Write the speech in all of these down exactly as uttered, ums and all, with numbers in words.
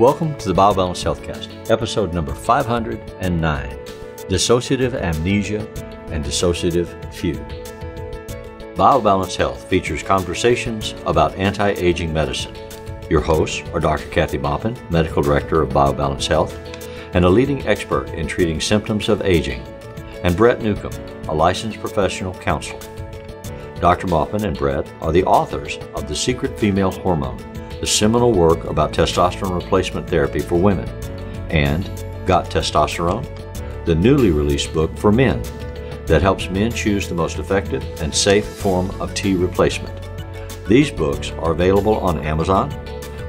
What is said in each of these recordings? Welcome to the BioBalance HealthCast, episode number five hundred nine, Dissociative Amnesia and Dissociative Fugue. BioBalance Health features conversations about anti-aging medicine. Your hosts are Doctor Kathy Maupin, Medical Director of BioBalance Health, and a leading expert in treating symptoms of aging, and Brett Newcomb, a licensed professional counselor. Doctor Maupin and Brett are the authors of The Secret Female Hormone, the seminal work about testosterone replacement therapy for women, and Got Testosterone, the newly released book for men that helps men choose the most effective and safe form of T replacement. These books are available on Amazon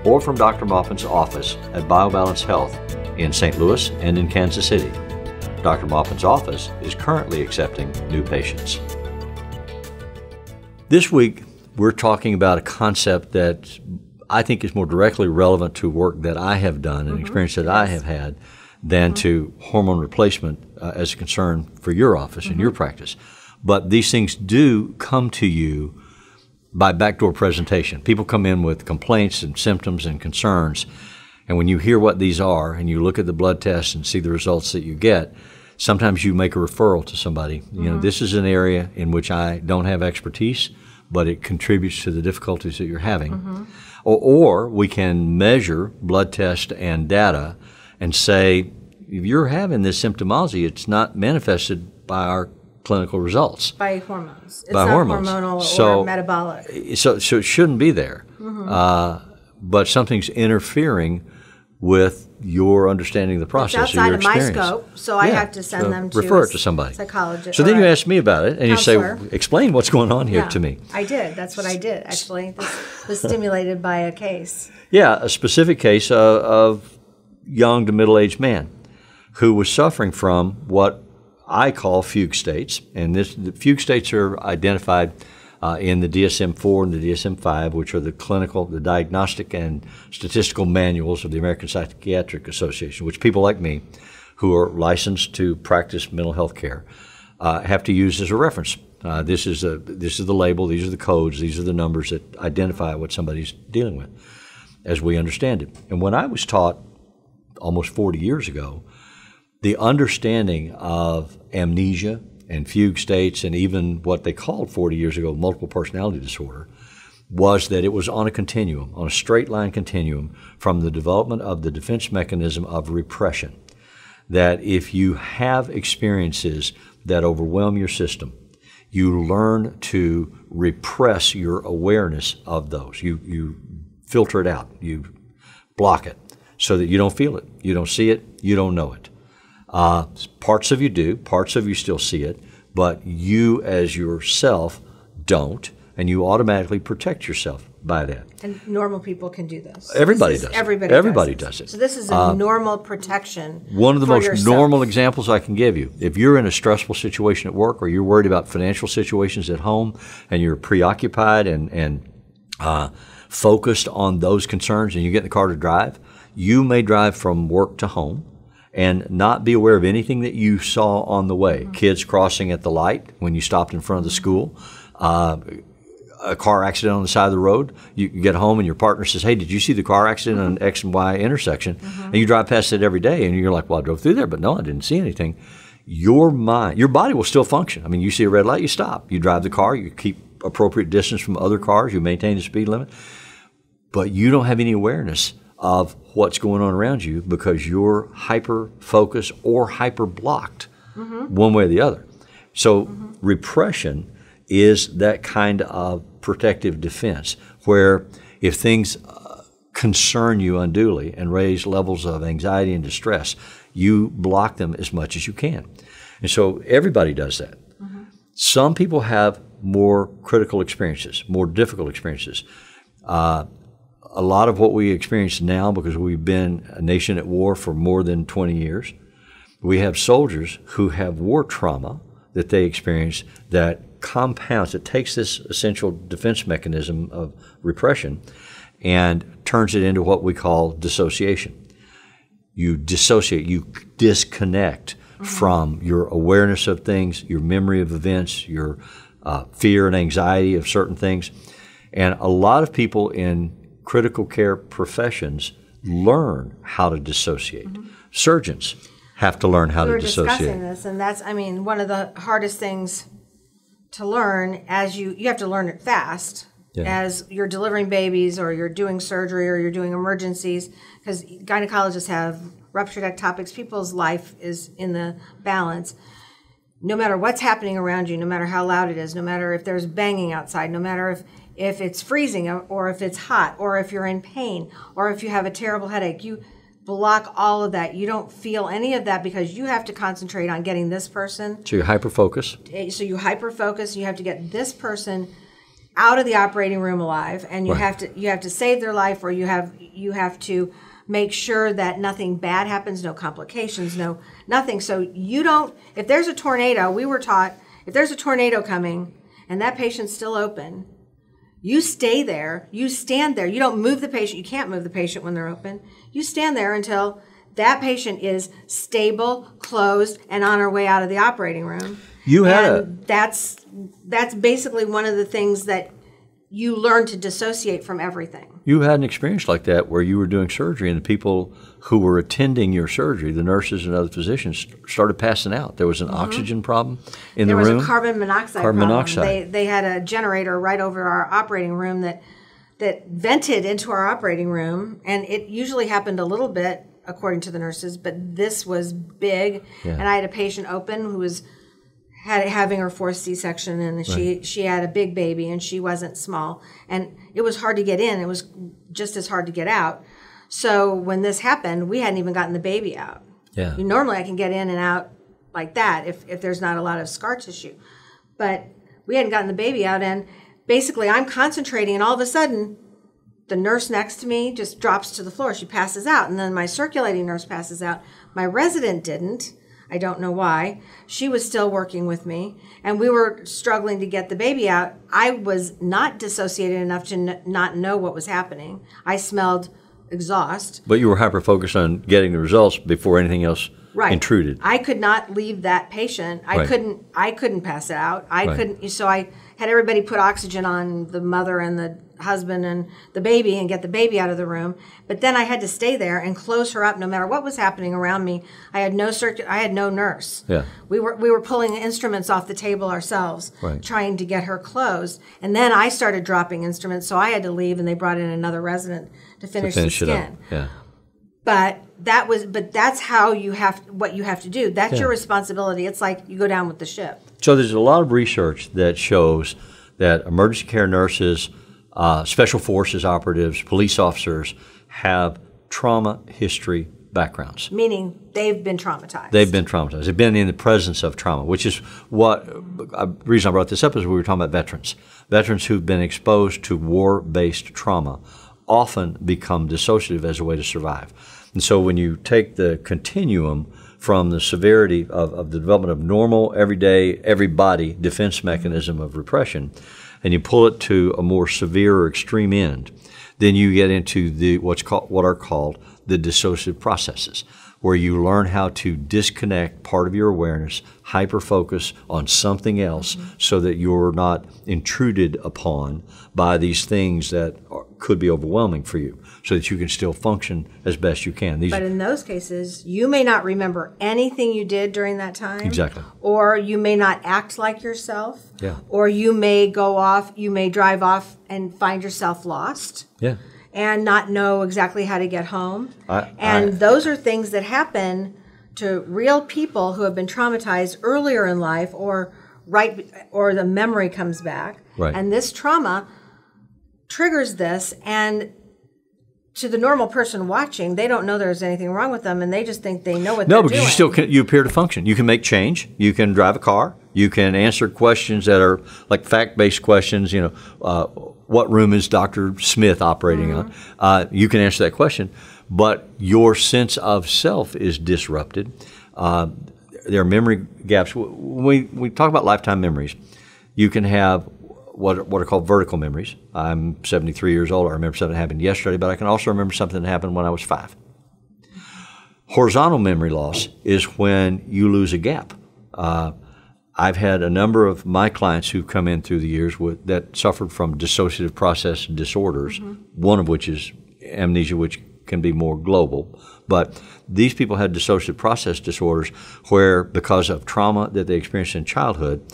or from Doctor Maupin's office at BioBalance Health in Saint Louis and in Kansas City. Doctor Maupin's office is currently accepting new patients. This week, we're talking about a concept that I think is more directly relevant to work that I have done and mm-hmm. experience that yes. I have had than mm-hmm. to hormone replacement uh, as a concern for your office mm-hmm. and your practice. But these things do come to you by backdoor presentation. People come in with complaints and symptoms and concerns, and when you hear what these are and you look at the blood tests and see the results that you get, sometimes you make a referral to somebody. Mm-hmm. You know, this is an area in which I don't have expertise, but it contributes to the difficulties that you're having. Mm-hmm. Or, or we can measure blood tests and data and say, if you're having this symptomology, it's not manifested by our clinical results. By hormones. It's by not hormones. hormonal so, or metabolic. So, so it shouldn't be there. Mm-hmm. uh, but something's interfering with your understanding of the process. It's outside or your experience. of my scope, so yeah. I have to send so them to refer it to somebody. Psychologist. So then you ask me about it, and counselor. you say, "Explain what's going on here yeah, to me." I did. That's what I did. Actually, this was stimulated by a case. Yeah, a specific case uh, of young to middle-aged man who was suffering from what I call fugue states, and this the fugue states are identified Uh, in the D S M four and the D S M five, which are the clinical, the diagnostic and statistical manuals of the American Psychiatric Association, which people like me, who are licensed to practice mental health care, uh, have to use as a reference. Uh, this is a, this is the label, these are the codes, these are the numbers that identify what somebody's dealing with, as we understand it. And when I was taught almost forty years ago, the understanding of amnesia and fugue states, and even what they called forty years ago multiple personality disorder, was that it was on a continuum, on a straight line continuum from the development of the defense mechanism of repression. That if you have experiences that overwhelm your system, you learn to repress your awareness of those. You, you filter it out, you block it so that you don't feel it, you don't see it, you don't know it. Uh, parts of you do, parts of you still see it, but you as yourself don't, and you automatically protect yourself by that. And normal people can do this. Everybody this is, does. Everybody, everybody does, does it. So this is a uh, normal protection. One of the for most yourself. normal examples I can give you, if you're in a stressful situation at work or you're worried about financial situations at home and you're preoccupied and, and uh, focused on those concerns and you get in the car to drive, you may drive from work to home and not be aware of anything that you saw on the way. Mm-hmm. Kids crossing at the light when you stopped in front of the school, uh, a car accident on the side of the road. You get home and your partner says, hey, did you see the car accident mm-hmm. on X and Y intersection? Mm-hmm. And you drive past it every day and you're like, well, I drove through there, but no, I didn't see anything. Your mind, your body will still function. I mean, you see a red light, you stop. You drive the car, you keep appropriate distance from other cars, you maintain the speed limit, but you don't have any awareness of what's going on around you because you're hyper-focused or hyper-blocked mm-hmm. one way or the other. So mm-hmm. repression is that kind of protective defense where if things uh, concern you unduly and raise levels of anxiety and distress, you block them as much as you can. And so everybody does that. Mm-hmm. Some people have more critical experiences, more difficult experiences. Uh, A lot of what we experience now, because we've been a nation at war for more than twenty years, we have soldiers who have war trauma that they experience that compounds, it takes this essential defense mechanism of repression and turns it into what we call dissociation. You dissociate, you disconnect mm-hmm. from your awareness of things, your memory of events, your uh, fear and anxiety of certain things. And a lot of people in critical care professions learn how to dissociate. Mm-hmm. Surgeons have to learn how we to dissociate. We're discussing this, and that's, I mean, one of the hardest things to learn as you, you have to learn it fast. Yeah. As you're delivering babies or you're doing surgery or you're doing emergencies, because gynecologists have ruptured ectopics. People's life is in the balance. No matter what's happening around you, no matter how loud it is, no matter if there's banging outside, no matter if, if it's freezing or if it's hot or if you're in pain or if you have a terrible headache, you block all of that. You don't feel any of that because you have to concentrate on getting this person. So you hyper-focus. So you hyper-focus. You have to get this person out of the operating room alive, and you right. have to you have to save their life, or you have you have to make sure that nothing bad happens, no complications, no nothing. So you don't. If there's a tornado, we were taught if there's a tornado coming and that patient's still open, you stay there, you stand there, you don't move the patient. You can't move the patient when they're open. You stand there until that patient is stable, closed, and on her way out of the operating room. You had and a, that's that's basically one of the things that you learn to dissociate from everything. You had an experience like that where you were doing surgery and the people who were attending your surgery, the nurses and other physicians, started passing out. There was an mm-hmm. oxygen problem in there the room. There was a carbon monoxide carbon problem. Monoxide. They, they had a generator right over our operating room that that vented into our operating room, and it usually happened a little bit, according to the nurses, but this was big. Yeah. And I had a patient open who was had having her fourth C-section, and right. she she had a big baby, and she wasn't small, and it was hard to get in. It was just as hard to get out. So when this happened, we hadn't even gotten the baby out. Yeah. Normally I can get in and out like that if if there's not a lot of scar tissue, but we hadn't gotten the baby out, and basically I'm concentrating, and all of a sudden the nurse next to me just drops to the floor. She passes out, and then my circulating nurse passes out. My resident didn't. I don't know why. She was still working with me, and we were struggling to get the baby out. I was not dissociated enough to n not know what was happening. I smelled exhaust. But you were hyper-focused on getting the results before anything else right. intruded. I could not leave that patient. I right. couldn't I couldn't pass it out. I right. couldn't. So I had everybody put oxygen on the mother and the husband and the baby and get the baby out of the room, but then I had to stay there and close her up no matter what was happening around me. I had no circuit. I had no nurse. Yeah, we were we were pulling instruments off the table ourselves, right. trying to get her closed. And then I started dropping instruments, so I had to leave, and they brought in another resident to finish, to finish the skin. It up. Yeah, but that was but that's how you have what you have to do. That's yeah. your responsibility. It's like you go down with the ship. So there's a lot of research that shows that emergency care nurses, Uh, special forces operatives, police officers have trauma history backgrounds. Meaning they've been traumatized. They've been traumatized. They've been in the presence of trauma, which is what uh, the reason I brought this up is we were talking about veterans. Veterans who've been exposed to war-based trauma often become dissociative as a way to survive. And so when you take the continuum from the severity of, of the development of normal, everyday, everybody defense mechanism of repression, and you pull it to a more severe or extreme end, then you get into the what's called, what are called the dissociative processes, where you learn how to disconnect part of your awareness, hyper-focus on something else mm-hmm. so that you're not intruded upon by these things that are, could be overwhelming for you, so that you can still function as best you can. These but in those cases, you may not remember anything you did during that time. Exactly. Or you may not act like yourself. Yeah. Or you may go off, you may drive off and find yourself lost. Yeah. And not know exactly how to get home. I, and I, those are things that happen to real people who have been traumatized earlier in life, or right, or the memory comes back. Right. And this trauma triggers this, and to the normal person watching, they don't know there's anything wrong with them, and they just think they know what no, they're doing. No, because you still can, you appear to function. You can make change. You can drive a car. You can answer questions that are like fact-based questions, you know, uh, what room is Doctor Smith operating mm-hmm. on? Uh, you can answer that question, but your sense of self is disrupted. Uh, there are memory gaps. When we, we talk about lifetime memories, you can have what, what are called vertical memories. I'm seventy-three years old. I remember something that happened yesterday, but I can also remember something that happened when I was five. Horizontal memory loss is when you lose a gap. Uh, I've had a number of my clients who've come in through the years with, that suffered from dissociative process disorders, mm-hmm. one of which is amnesia, which can be more global. But these people had dissociative process disorders where, because of trauma that they experienced in childhood,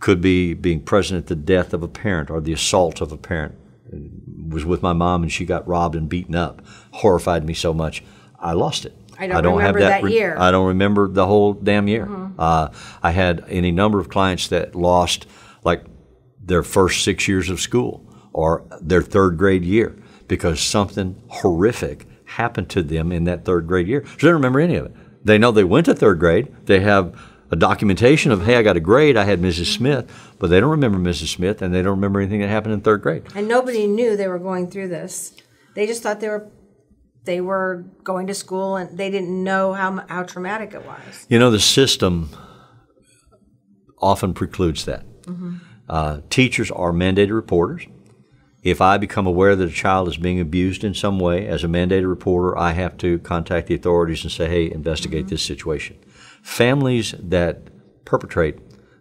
could be being present at the death of a parent or the assault of a parent. I was with my mom and she got robbed and beaten up. Horrified me so much, I lost it. I don't, I don't remember have that, that year. I don't remember the whole damn year. Mm-hmm. uh, I had any number of clients that lost like their first six years of school or their third grade year because something horrific happened to them in that third grade year. So they don't remember any of it. They know they went to third grade. They have a documentation of, hey, I got a grade, I had Missus Smith, but they don't remember Missus Smith and they don't remember anything that happened in third grade. And nobody knew they were going through this. They just thought they were they were going to school and they didn't know how, how traumatic it was. You know, the system often precludes that. Mm-hmm. uh, teachers are mandated reporters. If I become aware that a child is being abused in some way, as a mandated reporter, I have to contact the authorities and say, hey, investigate mm-hmm. this situation. Families that perpetrate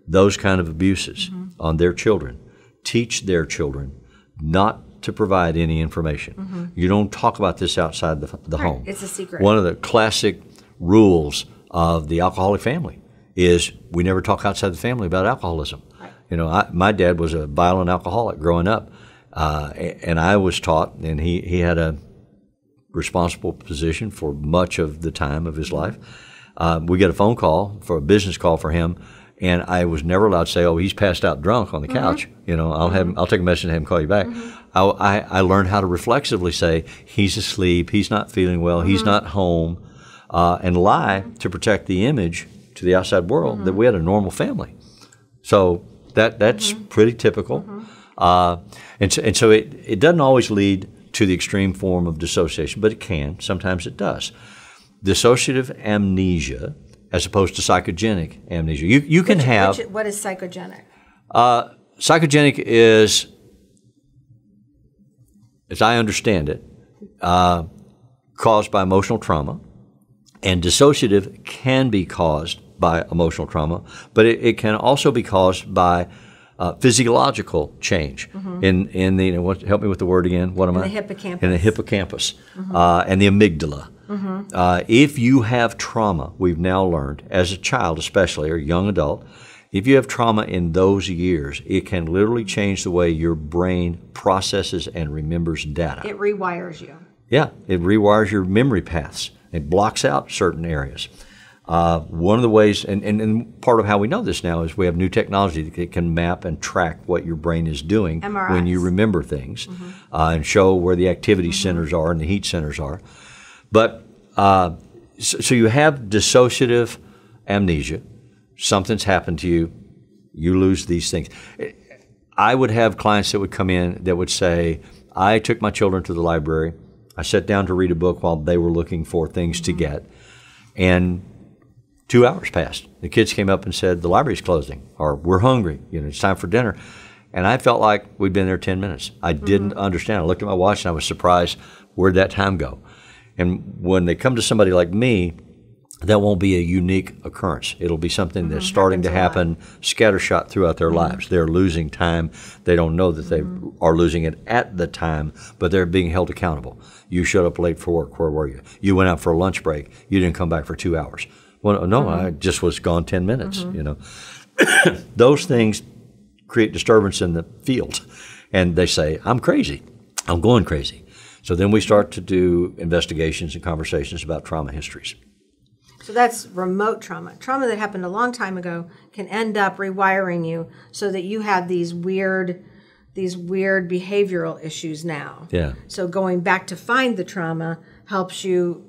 those kind of abuses mm-hmm. on their children teach their children not to provide any information. Mm-hmm. You don't talk about this outside the, the home. It's a secret. One of the classic rules of the alcoholic family is we never talk outside the family about alcoholism. Right. You know, I, my dad was a violent alcoholic growing up, uh, and I was taught, and he, he had a responsible position for much of the time of his life. Uh, we get a phone call for a business call for him, and I was never allowed to say, "Oh, he's passed out drunk on the mm-hmm. couch." You know, I'll mm-hmm. have him, I'll take a message and have him call you back. Mm-hmm. I, I, I learned how to reflexively say, "He's asleep. He's not feeling well. Mm-hmm. He's not home," uh, and lie mm-hmm. to protect the image to the outside world mm-hmm. that we had a normal family. So that that's mm-hmm. pretty typical, mm-hmm. uh, and so, and so it it doesn't always lead to the extreme form of dissociation, but it can. Sometimes it does. Dissociative amnesia, as opposed to psychogenic amnesia. You, you can which, have... Which, what is psychogenic? Uh, psychogenic is, as I understand it, uh, caused by emotional trauma. And dissociative can be caused by emotional trauma, but it, it can also be caused by uh, physiological change. Mm-hmm. In, in the, you know, what, help me with the word again, what am in I? In the hippocampus. In the hippocampus, mm-hmm. uh, and the amygdala. Mm-hmm. uh, if you have trauma, we've now learned, as a child especially, or young adult, if you have trauma in those years, it can literally change the way your brain processes and remembers data. It rewires you. Yeah, it rewires your memory paths. It blocks out certain areas. Uh, one of the ways, and, and, and part of how we know this now is we have new technology that can map and track what your brain is doing M R Is. When you remember things mm-hmm. uh, and show where the activity mm-hmm. centers are and the heat centers are. But uh, so, so you have dissociative amnesia. Something's happened to you. You lose these things. I would have clients that would come in that would say, I took my children to the library. I sat down to read a book while they were looking for things mm-hmm. to get. And two hours passed. The kids came up and said, the library's closing, or we're hungry. You know, it's time for dinner. And I felt like we'd been there ten minutes. I mm-hmm. didn't understand. I looked at my watch and I was surprised. Where'd that time go? And when they come to somebody like me, that won't be a unique occurrence. It'll be something mm-hmm. that's starting to happen scattershot throughout their mm-hmm. lives. They're losing time. They don't know that mm-hmm. they are losing it at the time, but they're being held accountable. You showed up late for work. Where were you? You went out for a lunch break. You didn't come back for two hours. Well, no, mm-hmm. I just was gone ten minutes, mm-hmm. you know. Those things create disturbance in the field. And they say, I'm crazy. I'm going crazy. So then we start to do investigations and conversations about trauma histories. So that's remote trauma. Trauma that happened a long time ago can end up rewiring you so that you have these weird, these weird behavioral issues now. Yeah. So going back to find the trauma helps you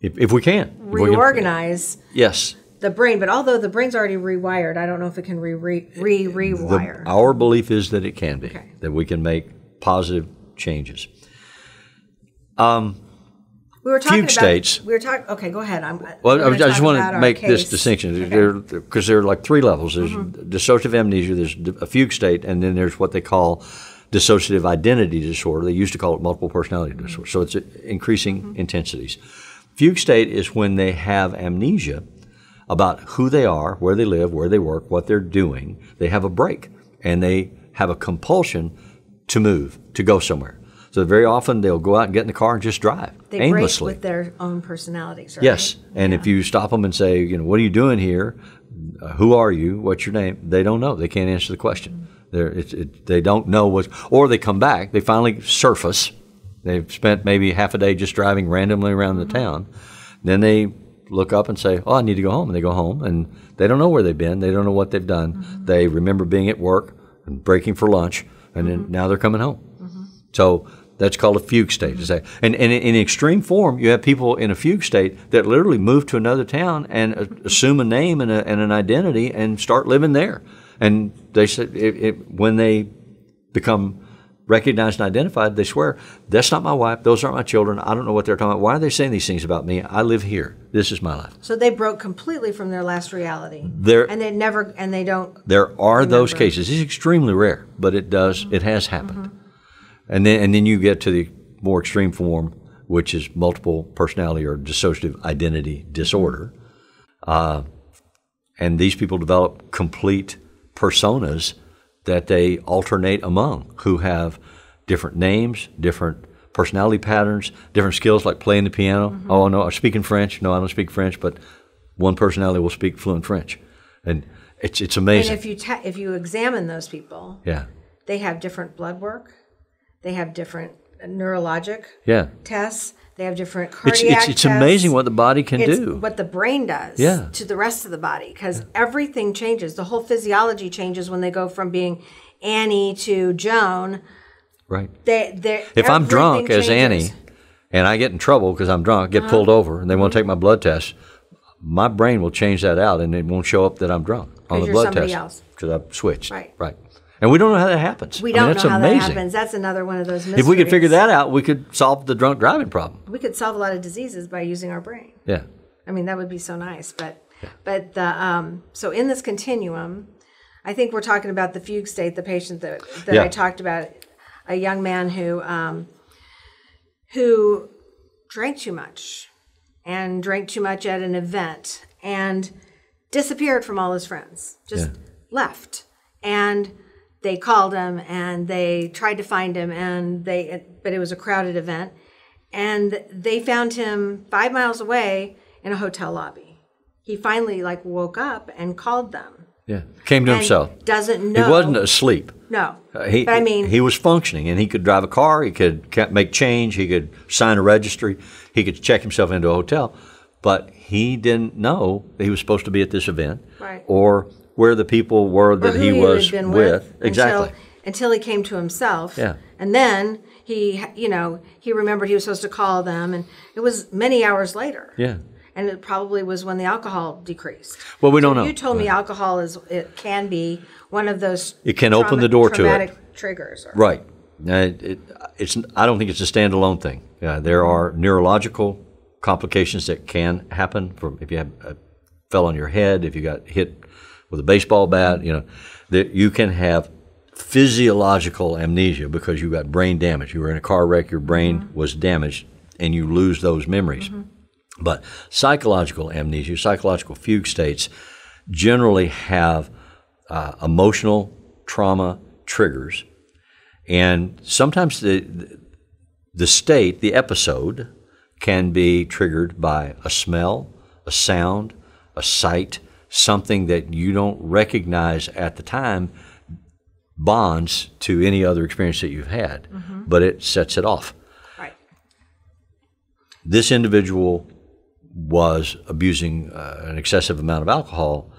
if, if we can reorganize. Yes. The brain, but although the brain's already rewired, I don't know if it can re re, re rewire. The, our belief is that it can be, okay. that we can make positive changes. Um, we were talking Fugue about, states. We were talking. Okay, go ahead. I'm. Well, I just want to make this distinction because okay. there are like three levels. There's mm-hmm. dissociative amnesia. There's a fugue state, and then there's what they call dissociative identity disorder. They used to call it multiple personality mm-hmm. disorder. So it's increasing mm-hmm. intensities. Fugue state is when they have amnesia about who they are, where they live, where they work, what they're doing. They have a break, and they have a compulsion to move, to go somewhere. So very often they'll go out and get in the car and just drive they aimlessly. They break with their own personalities, right? Yes, and yeah. if you stop them and say, you know, what are you doing here? Uh, who are you? What's your name? They don't know. They can't answer the question. Mm-hmm. They're, it, it, they don't know what, or they come back, they finally surface. They've spent maybe half a day just driving randomly around the town. Then they look up and say, oh, I need to go home. And they go home, and they don't know where they've been. They don't know what they've done. Mm-hmm. They remember being at work and breaking for lunch, and mm-hmm. then now they're coming home. Mm-hmm. So that's called a fugue state. Mm-hmm. And, and in extreme form, you have people in a fugue state that literally move to another town and assume a name and, a, and an identity and start living there. And they said it, it, when they become recognized and identified, they swear, that's not my wife, those aren't my children, I don't know what they're talking about. Why are they saying these things about me? I live here. This is my life. So they broke completely from their last reality. There, and they never, and they don't There are remember. those cases. It's extremely rare, but it does, mm-hmm. it has happened. Mm-hmm. And then, and then you get to the more extreme form, which is multiple personality or dissociative identity disorder. Uh, and these people develop complete personas that they alternate among, who have different names, different personality patterns, different skills, like playing the piano. Mm-hmm. Oh, no, I'm speaking French. No, I don't speak French, but one personality will speak fluent French. And it's, it's amazing. And if you, ta if you examine those people, yeah. they have different blood work. They have different neurologic yeah. tests. They have different cardiac It's, it's, it's amazing what the body can it's do. What the brain does yeah. to the rest of the body, because yeah. everything changes. The whole physiology changes when they go from being Annie to Joan. Right. They, if I'm drunk changes. as Annie and I get in trouble because I'm drunk, get uh-huh. pulled over, and they want to take my blood test, my brain will change that out, and it won't show up that I'm drunk on the blood test because I've switched. Right. Right. And we don't know how that happens. We don't I mean, that's know how amazing. that happens. That's another one of those mysteries. If we could figure that out, we could solve the drunk driving problem. We could solve a lot of diseases by using our brain. Yeah. I mean, that would be so nice. But, yeah. but the, um, so in this continuum, I think we're talking about the fugue state, the patient that, that yeah. I talked about, a young man who, um, who drank too much and drank too much at an event and disappeared from all his friends, just yeah. left. And they called him, and they tried to find him, and they but it was a crowded event, and they found him five miles away in a hotel lobby. He finally like woke up and called them. Yeah, came to himself. Doesn't know. He wasn't asleep. No, uh, he, but I mean, he was functioning, and he could drive a car. He could make change. He could sign a registry. He could check himself into a hotel, but he didn't know that he was supposed to be at this event, right? Or where the people were that he, he was been with, with exactly until, until he came to himself, yeah. and then he, you know, he remembered he was supposed to call them, and it was many hours later. Yeah, and it probably was when the alcohol decreased. Well, we so don't know. You told yeah. me alcohol is it can be one of those. It can trauma, open the door to it. Triggers, or, right? It, it, it's. I don't think it's a standalone thing. Uh, there are neurological complications that can happen from if you have uh, fell on your head, if you got hit with a baseball bat, you know, that you can have physiological amnesia because you got brain damage. You were in a car wreck, your brain mm-hmm. was damaged, and you lose those memories. Mm-hmm. But psychological amnesia, psychological fugue states generally have uh, emotional trauma triggers. And sometimes the, the state, the episode, can be triggered by a smell, a sound, a sight. Something that you don't recognize at the time bonds to any other experience that you've had, mm-hmm. but it sets it off. Right. This individual was abusing uh, an excessive amount of alcohol.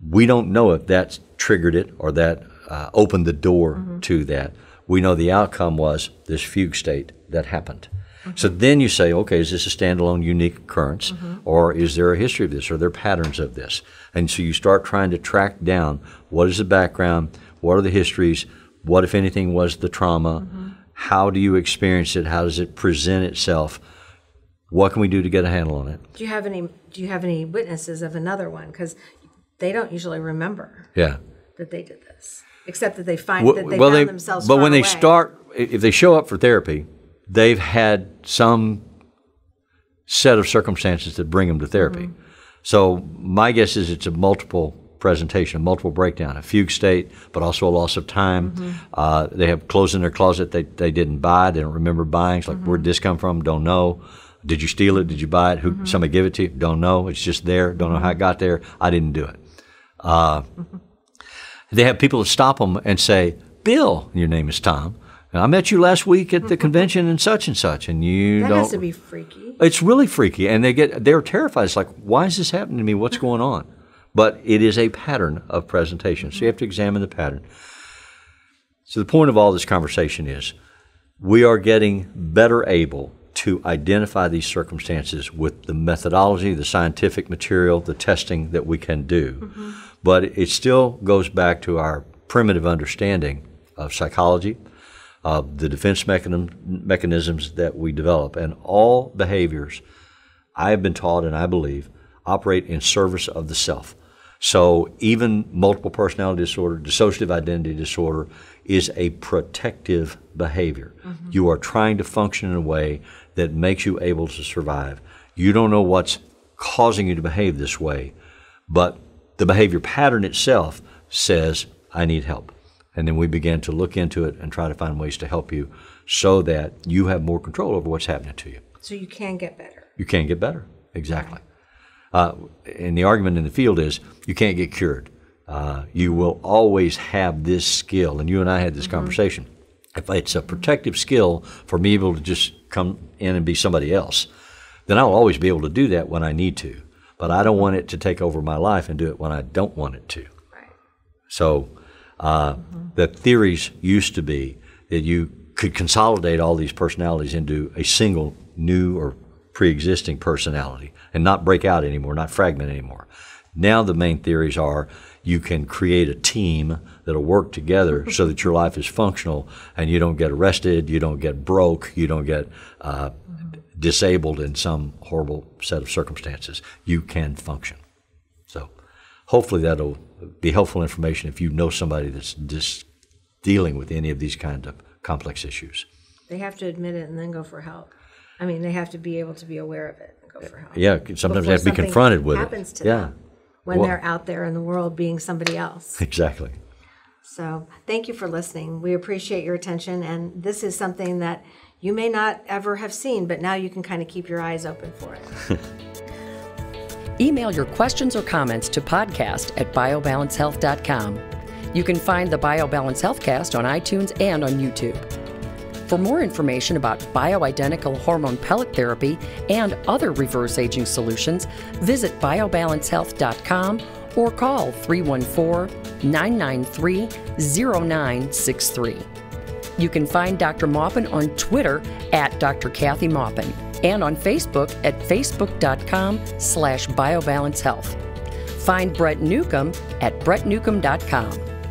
We don't know if that triggered it or that uh, opened the door mm-hmm. to that. We know the outcome was this fugue state that happened. Mm-hmm. So then you say, okay, is this a standalone unique occurrence, mm-hmm. or is there a history of this, or are there patterns of this? And so you start trying to track down what is the background, what are the histories, what, if anything, was the trauma, mm-hmm. how do you experience it, how does it present itself, what can we do to get a handle on it? Do you have any, do you have any witnesses of another one? Because they don't usually remember yeah. that they did this, except that they find well, that they well, found they, themselves But when away. they start, if they show up for therapy, they've had some set of circumstances that bring them to therapy. Mm-hmm. So my guess is it's a multiple presentation, multiple breakdown, a fugue state, but also a loss of time. Mm-hmm. uh, they have clothes in their closet they, they didn't buy, they don't remember buying. It's like, mm-hmm. where'd this come from? Don't know. Did you steal it? Did you buy it? Who? Mm-hmm. Somebody give it to you? Don't know. It's just there. Don't know how it got there. I didn't do it. Uh, mm-hmm. They have people that stop them and say, Bill, your name is Tom. I met you last week at the convention and such and such, and you don't. That has to be freaky. It's really freaky, and they get they're terrified. It's like, why is this happening to me? What's going on? But it is a pattern of presentation, so you have to examine the pattern. So the point of all this conversation is, we are getting better able to identify these circumstances with the methodology, the scientific material, the testing that we can do. Mm-hmm. But it still goes back to our primitive understanding of psychology, Uh, the defense mechanism, mechanisms that we develop, and all behaviors, I have been taught and I believe, operate in service of the self. So even multiple personality disorder, dissociative identity disorder, is a protective behavior. Mm-hmm. You are trying to function in a way that makes you able to survive. You don't know what's causing you to behave this way, but the behavior pattern itself says, I need help. And then we began to look into it and try to find ways to help you so that you have more control over what's happening to you. So you can get better. You can get better, exactly. Uh, and the argument in the field is you can't get cured. Uh, you will always have this skill, and you and I had this mm-hmm. conversation. If it's a protective skill for me able to just come in and be somebody else, then I'll always be able to do that when I need to. But I don't want it to take over my life and do it when I don't want it to. Right. So... Uh, mm-hmm. the theories used to be that you could consolidate all these personalities into a single new or pre-existing personality and not break out anymore, not fragment anymore. Now the main theories are you can create a team that'll work together so that your life is functional and you don't get arrested, you don't get broke, you don't get uh, mm-hmm. disabled in some horrible set of circumstances. You can function. So hopefully that'll be helpful information if you know somebody that's just dealing with any of these kinds of complex issues. They have to admit it and then go for help. I mean, they have to be able to be aware of it and go for help. Yeah, sometimes they have to be confronted with it. Happens to them when well, they're out there in the world being somebody else. Exactly. So thank you for listening. We appreciate your attention, and this is something that you may not ever have seen, but now you can kind of keep your eyes open for it. Email your questions or comments to podcast at biobalance health dot com. You can find the BioBalance HealthCast on iTunes and on YouTube. For more information about bioidentical hormone pellet therapy and other reverse aging solutions, visit biobalance health dot com or call three one four, nine nine three, zero nine six three. You can find Doctor Maupin on Twitter at Doctor Kathy Maupin and on Facebook at facebook dot com slash biobalance health. Find Brett Newcomb at brett newcomb dot com.